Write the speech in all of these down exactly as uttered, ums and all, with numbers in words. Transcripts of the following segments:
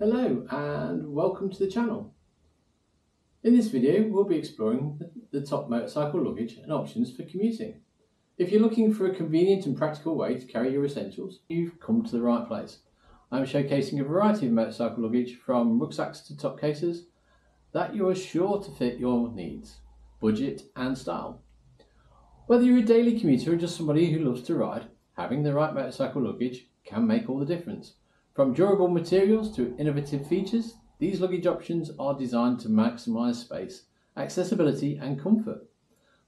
Hello and welcome to the channel. In this video we'll be exploring the top motorcycle luggage and options for commuting. If you're looking for a convenient and practical way to carry your essentials, you've come to the right place. I'm showcasing a variety of motorcycle luggage from rucksacks to top cases that you are sure to fit your needs, budget and style. Whether you're a daily commuter or just somebody who loves to ride, having the right motorcycle luggage can make all the difference. From durable materials to innovative features, these luggage options are designed to maximise space, accessibility and comfort.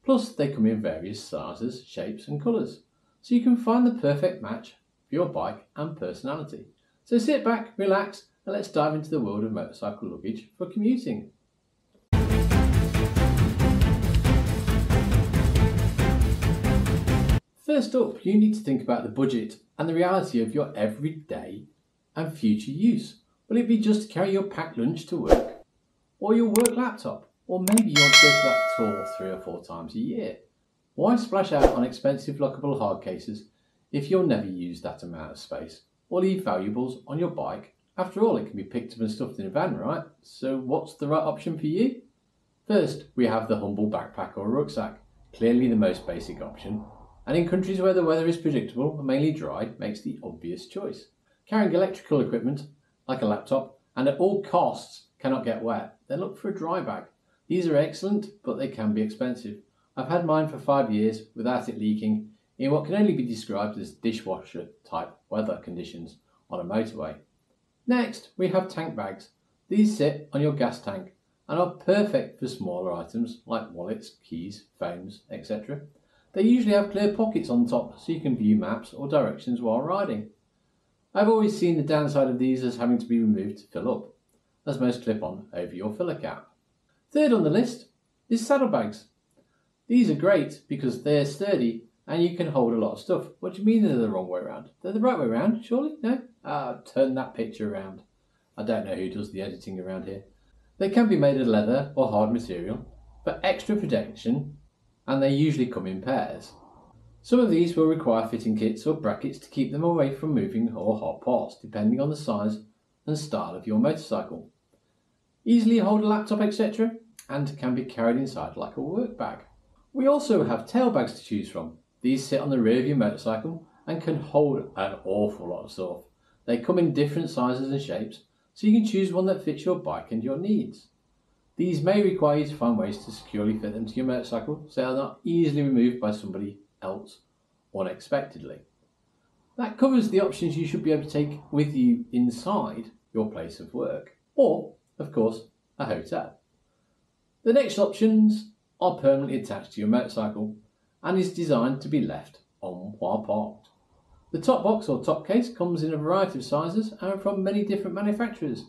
Plus, they come in various sizes, shapes and colours, so you can find the perfect match for your bike and personality. So sit back, relax and let's dive into the world of motorcycle luggage for commuting. First up, you need to think about the budget and the reality of your everyday and future use. Will it be just to carry your packed lunch to work, or your work laptop, or maybe you want to go for that tour three or four times a year? Why splash out on expensive lockable hard cases if you'll never use that amount of space, or leave valuables on your bike? After all, it can be picked up and stuffed in a van, right? So what's the right option for you? First, we have the humble backpack or rucksack, clearly the most basic option, and in countries where the weather is predictable and mainly dry, makes the obvious choice. Carrying electrical equipment, like a laptop, and at all costs cannot get wet, then look for a dry bag. These are excellent, but they can be expensive. I've had mine for five years without it leaking in what can only be described as dishwasher type weather conditions on a motorway. Next, we have tank bags. These sit on your gas tank and are perfect for smaller items like wallets, keys, phones, et cetera. They usually have clear pockets on top so you can view maps or directions while riding. I've always seen the downside of these as having to be removed to fill up, as most clip on over your filler cap. Third on the list is saddlebags. These are great because they're sturdy and you can hold a lot of stuff. What do you mean they're the wrong way around? They're the right way around, surely? No? Ah, turn that picture around. I don't know who does the editing around here. They can be made of leather or hard material for extra protection, and they usually come in pairs. Some of these will require fitting kits or brackets to keep them away from moving or hot parts, depending on the size and style of your motorcycle. Easily hold a laptop, et cetera, and can be carried inside like a work bag. We also have tail bags to choose from. These sit on the rear of your motorcycle and can hold an awful lot of stuff. They come in different sizes and shapes, so you can choose one that fits your bike and your needs. These may require you to find ways to securely fit them to your motorcycle so they are not easily removed by somebody else unexpectedly. That covers the options you should be able to take with you inside your place of work, or of course a hotel. The next options are permanently attached to your motorcycle and is designed to be left on while parked. The top box or top case comes in a variety of sizes and from many different manufacturers,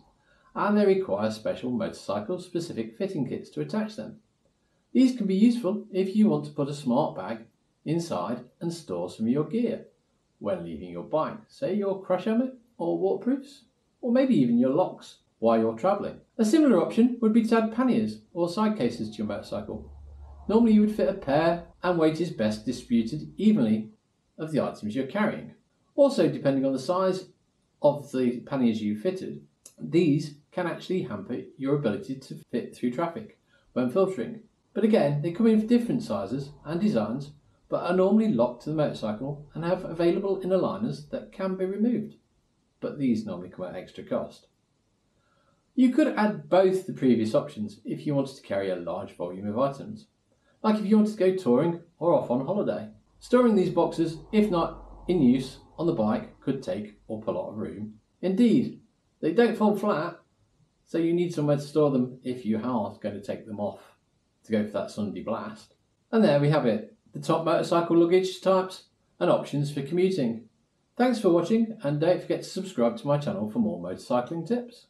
and they require special motorcycle specific fitting kits to attach them. These can be useful if you want to put a smart bag inside and store some of your gear when leaving your bike, say your crash helmet or waterproofs, or maybe even your locks while you're travelling. A similar option would be to add panniers or side cases to your motorcycle. Normally you would fit a pair, and weight is best distributed evenly of the items you're carrying. Also, depending on the size of the panniers you fitted, these can actually hamper your ability to fit through traffic when filtering. But again, they come in different sizes and designs, but are normally locked to the motorcycle and have available inner liners that can be removed, but these normally come at extra cost. You could add both the previous options if you wanted to carry a large volume of items, like if you wanted to go touring or off on holiday. Storing these boxes, if not in use on the bike, could take up a lot of room. Indeed, they don't fold flat, so you need somewhere to store them if you are going to take them off to go for that Sunday blast. And there we have it. The top motorcycle luggage types and options for commuting. Thanks for watching, and don't forget to subscribe to my channel for more motorcycling tips.